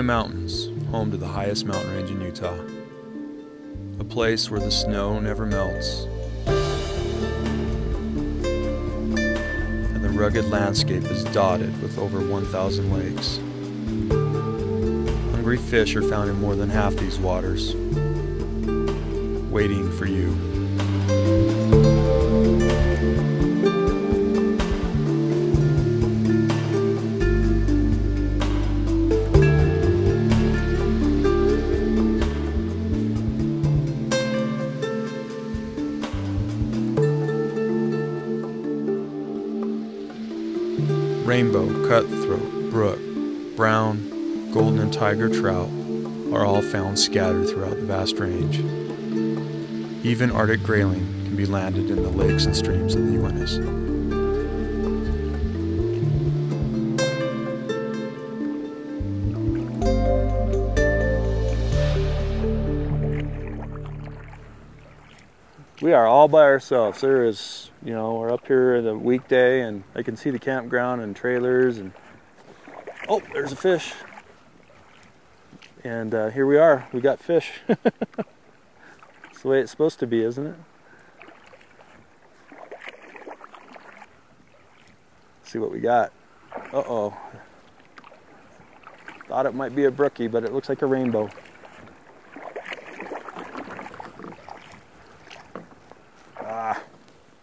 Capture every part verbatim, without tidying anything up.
Uinta Mountains, home to the highest mountain range in Utah. A place where the snow never melts, and the rugged landscape is dotted with over one thousand lakes. Hungry fish are found in more than half these waters, waiting for you. Rainbow, cutthroat, brook, brown, golden and tiger trout are all found scattered throughout the vast range. Even Arctic grayling can be landed in the lakes and streams of the Uintas. We are all by ourselves. There is, you know, we're up here in the weekday and I can see the campground and trailers and, oh, there's a fish. And uh, here we are, we got fish. It's the way it's supposed to be, isn't it? Let's see what we got. Uh-oh. Thought it might be a brookie, but it looks like a rainbow.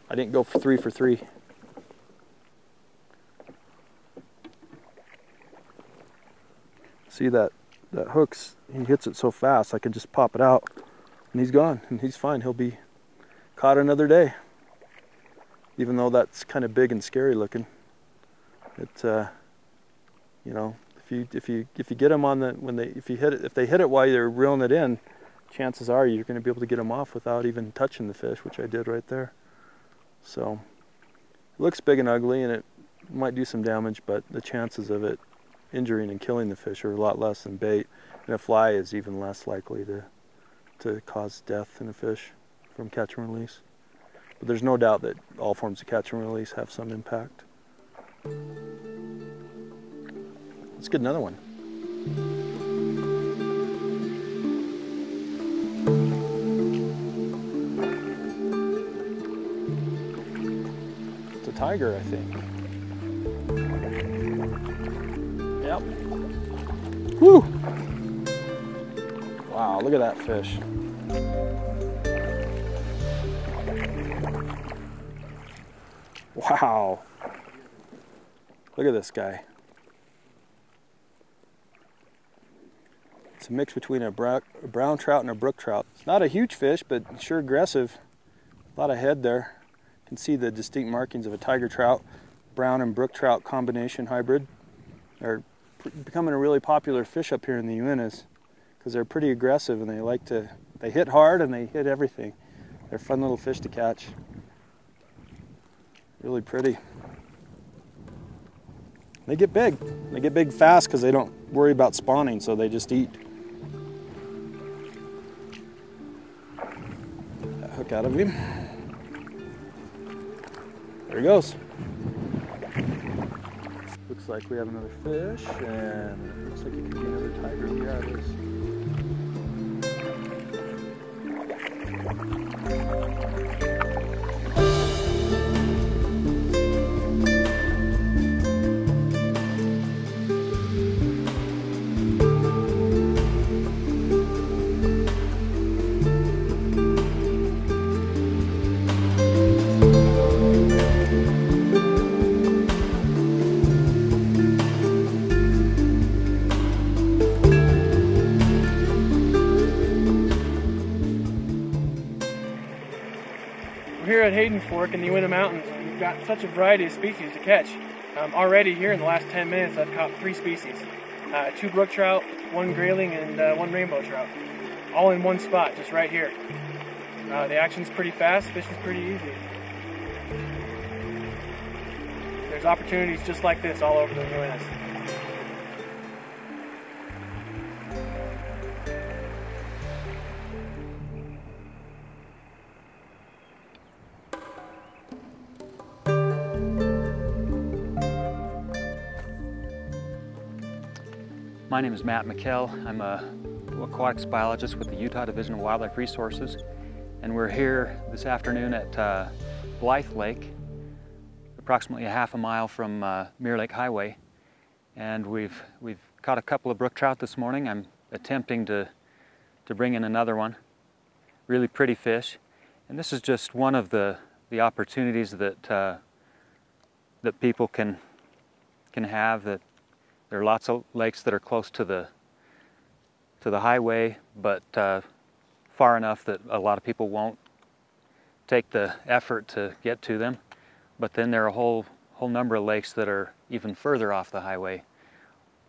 I didn't go for three for three. See that, that hooks, he hits it so fast, I can just pop it out and he's gone and he's fine. He'll be caught another day. Even though that's kind of big and scary looking. It, uh, you know, if you, if you, if you get them on the, when they, if you hit it, if they hit it while you're reeling it in, chances are you're gonna be able to get them off without even touching the fish, which I did right there. So, it looks big and ugly and it might do some damage, but the chances of it injuring and killing the fish are a lot less than bait, and a fly is even less likely to, to cause death in a fish from catch and release. But there's no doubt that all forms of catch and release have some impact. Let's get another one. Tiger, I think. Yep. Whew! Wow, look at that fish. Wow. Look at this guy. It's a mix between a brown, a brown trout and a brook trout. It's not a huge fish, but sure aggressive. A lot of head there. You can see the distinct markings of a tiger trout, brown and brook trout combination hybrid. They're becoming a really popular fish up here in the Uintas because they're pretty aggressive and they like to, they hit hard and they hit everything. They're fun little fish to catch. Really pretty. They get big. They get big fast because they don't worry about spawning, so they just eat. That hook out of him. There he goes. Looks like we have another fish, and looks like it could be another tiger. Yeah, it is. Here at Hayden Fork in the Uinta Mountains, we've got such a variety of species to catch. Um, already here in the last ten minutes, I've caught three species. Uh, two brook trout, one grayling, and uh, one rainbow trout. All in one spot, just right here. Uh, the action's pretty fast, fishing's pretty easy. There's opportunities just like this all over the Uintas. My name is Matt McKell. I'm an aquatics biologist with the Utah Division of Wildlife Resources, and we're here this afternoon at uh, Blythe Lake, approximately a half a mile from uh, Mirror Lake Highway, and we've we've caught a couple of brook trout this morning. I'm attempting to to bring in another one. Really pretty fish, and this is just one of the the opportunities that uh, that people can can have. That there are lots of lakes that are close to the to the highway, but uh, far enough that a lot of people won't take the effort to get to them. But then there are a whole whole number of lakes that are even further off the highway,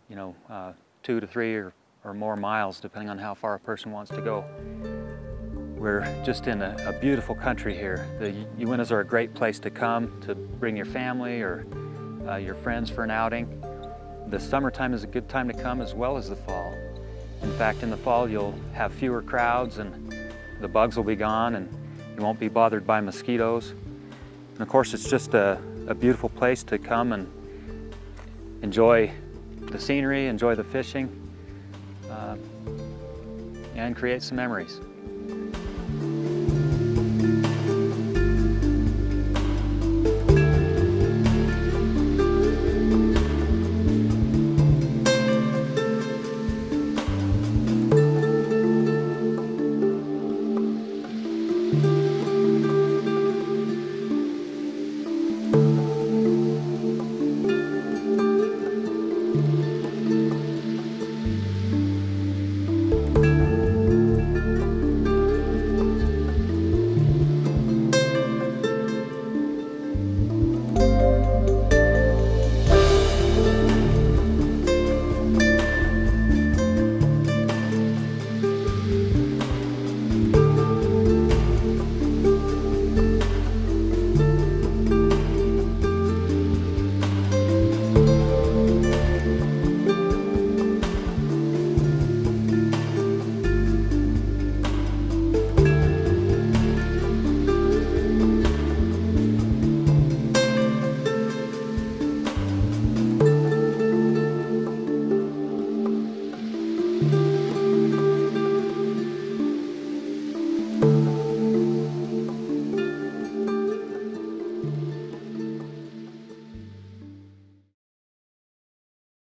you know, uh, two to three or, or more miles, depending on how far a person wants to go. We're just in a, a beautiful country here. The Uintas are a great place to come to bring your family or uh, your friends for an outing. The summertime is a good time to come, as well as the fall. In fact, in the fall you'll have fewer crowds and the bugs will be gone and you won't be bothered by mosquitoes. And of course, it's just a, a beautiful place to come and enjoy the scenery, enjoy the fishing, uh, and create some memories.